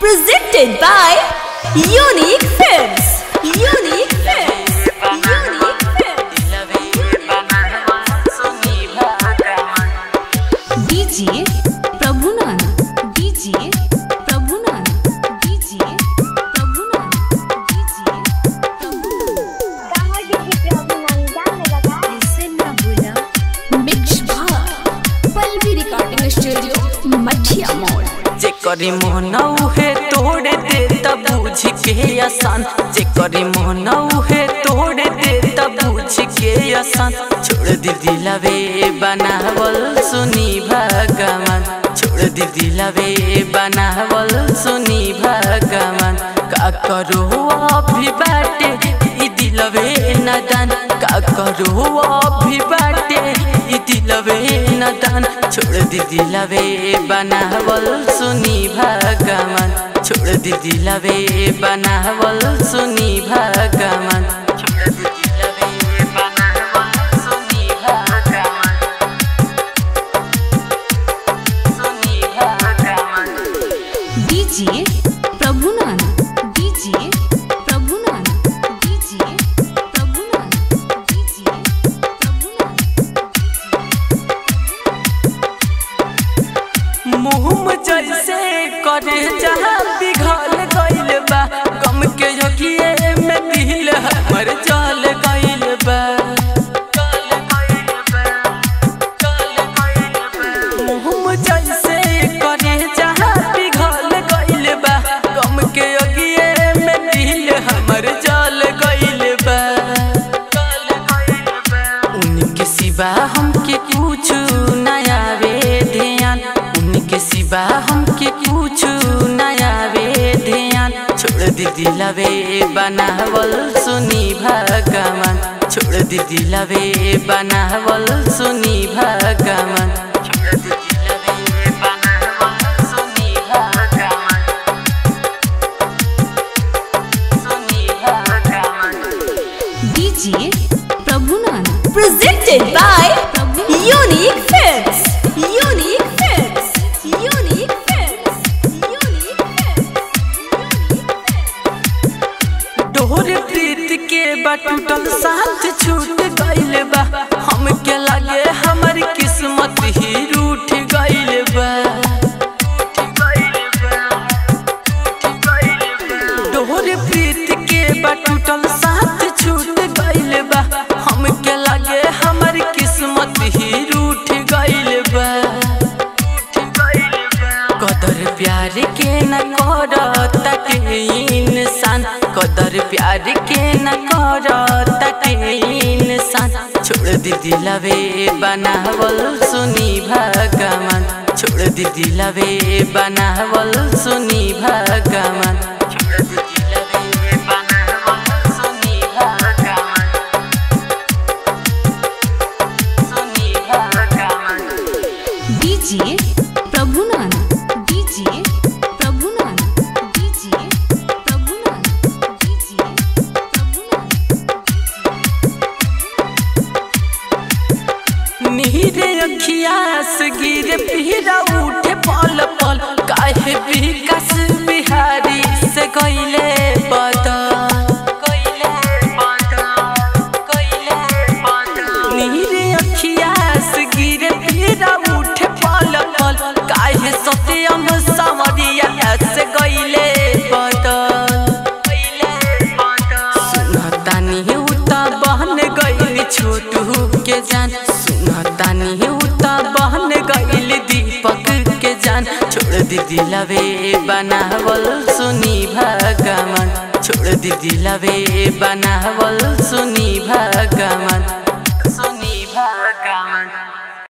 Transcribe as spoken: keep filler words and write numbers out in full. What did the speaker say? Presented by unique films. Unique films, unique films. दीजिए प्रभु नाम, दीजिए प्रभु नाम, दीजिए प्रभु नाम, दीजिए प्रभु नाम। मिक्स भा पल भी रिकॉर्डिंग स्टूडियो मठिया मोड़। जेकरी मोहनऊ है तोड़े दे तब बूझी के आसान, जेकरी मोहनऊ है तोड़े दे तब बूझी के आसान। छोड़ दी दिलावे बनावल सुनी भगवान, छोड़ दी दिलावे बनावल सुनी भगवान। का करो अभी बाटे ई दिलवे नादान, का करो अभी बाटे ई दिलवे नादान। छोड़ दी दिलावे बनावल सुनी भगवान, छोड़ दी दिलावे बनावल सुनी भगवान। छोड़ दी दिलावे बनावल सुनी भगवान, सुनी भगवान। दीजिए प्रभु नाम, दीजिए प्रभु नाम, दीजिए प्रभु नाम, दीजिए प्रभु नाम। मुहम जैसे करे जहाँ बिघल गइल बा, गम के अखिए में दिल हमर जल गइल बा, जल गइल बा, जल गइल बा। मुहम जैसे करे जहाँ बिघल गइल बा, गम के अखिए में दिल हमर जल गइल बा, जल गइल बा। उनके सिवा हमके कुछ नया वे ध्यान, उनके सिवा हमके कुछ नया वे ध्यान। छोड़ दी दिलावे बनावल सुनी भगवान, छोड़ दी दिलावे बनावल सुनी भगवान। छोड़ दी दिलावे बनावल सुनी भगवान, सुनी भगवान। दीजिए प्रभु नाम, presented by unique films. Unique films, unique films, unique films. डोर प्रीत के बटुटल साथ छूट गइल बा, हमके लागे हमर किस्मत ही रूठ गइल बा, रूठ गइल बा, रूठ गइल बा। डोर प्रीत के बटुटल साथ छूट गइल बा, हमके लागे हमर किस्मत ही रूठ गइल बा, रूठ गइल बा। कदर प्यार के न करता के इंसान, कदर प्यार के न करता के इंसान। छोड़ दी दिलावे बनावल सुनी भगवान, छोड़ दी दिलावे बनावल सुनी भगवान। छोड़ दी दिलावे बनावल सुनी भगवान, सुनी भगवान। दीजिए प्रभु नाम, दीजिए प्रभु नाम, दीजिए प्रभु नाम, दीजिए प्रभु नाम, दीजिए। नीरे अखिया से गिर पीरा उठे पल पल, काहे विकास बिहारी से गइले बदल, गइले बदल, गइले बदल। नीरे अखिया से गिर पीरा उठे पल पल, काहे सत्यम सावरिया से गइले बदल, गइले बदल। सुनतानी उता बहन गइल छोटू के जान, सुनतानी उता बहन गइल दीपक के जान। छोड़ दी दिलावे बनावल सुनी भगवान, छोड़ दी दिलावे बनावल सुनी भगवान।